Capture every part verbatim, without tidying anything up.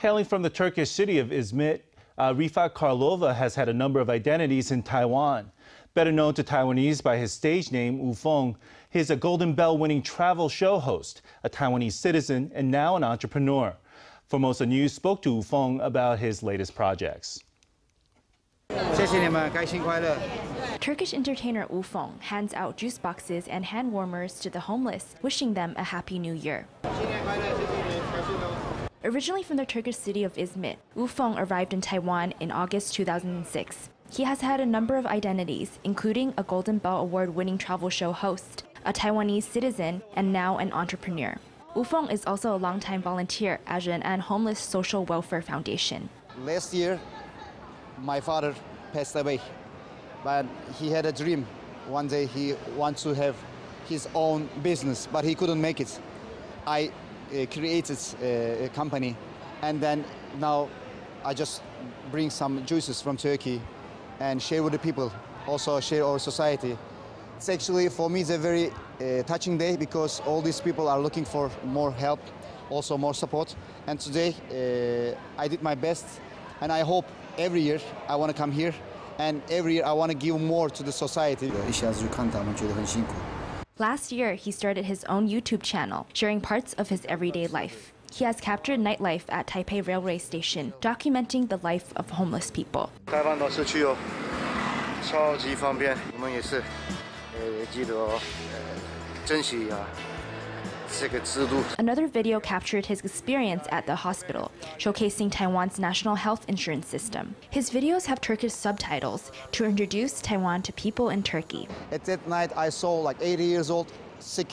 Hailing from the Turkish city of Izmit, uh, Rifat Karlova has had a number of identities in Taiwan. Better known to Taiwanese by his stage name, Wu Feng, he's a Golden Bell winning travel show host, a Taiwanese citizen, and now an entrepreneur. Formosa News spoke to Wu Feng about his latest projects. Turkish entertainer Wu Feng hands out juice boxes and hand warmers to the homeless, wishing them a happy new year. Originally from the Turkish city of Izmit, Wu Feng arrived in Taiwan in August two thousand six. He has had a number of identities, including a Golden Bell Award-winning travel show host, a Taiwanese citizen, and now an entrepreneur. Wu Feng is also a longtime volunteer at Zenan Homeless Social Welfare Foundation. Last year, my father passed away, but he had a dream. One day he wants to have his own business, but he couldn't make it. I uh, created uh, a company, and then now I just bring some juices from Turkey and share with the people, also share our society. It's actually, for me, it's a very uh, touching day because all these people are looking for more help, also more support. And today, uh, I did my best, and I hope every year I want to come here, and every year I want to give more to the society. Last year, he started his own YouTube channel, sharing parts of his everyday life. He has captured nightlife at Taipei Railway Station, documenting the life of homeless people. Another video captured his experience at the hospital, showcasing Taiwan's national health insurance system. His videos have Turkish subtitles to introduce Taiwan to people in Turkey. At that night, I saw like eighty years old sick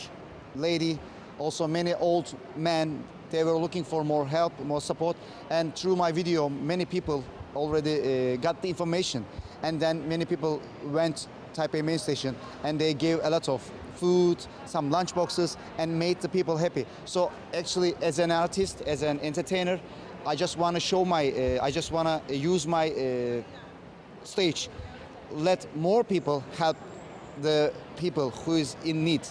lady, also many old men. They were looking for more help, more support, and through my video, many people already uh, got the information. And then many people went to Taipei main station, and they gave a lot of food, some lunch boxes, and made the people happy. So actually, as an artist, as an entertainer, I just want to show my, uh, I just want to use my uh, stage, let more people help the people who is in need.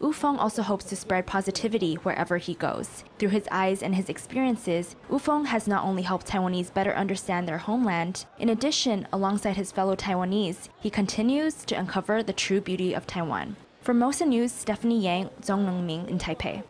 Wu Feng also hopes to spread positivity wherever he goes. Through his eyes and his experiences, Wu Feng has not only helped Taiwanese better understand their homeland, in addition, alongside his fellow Taiwanese, he continues to uncover the true beauty of Taiwan. For Formosa News, Stephanie Yang, Zhong Nengming in Taipei.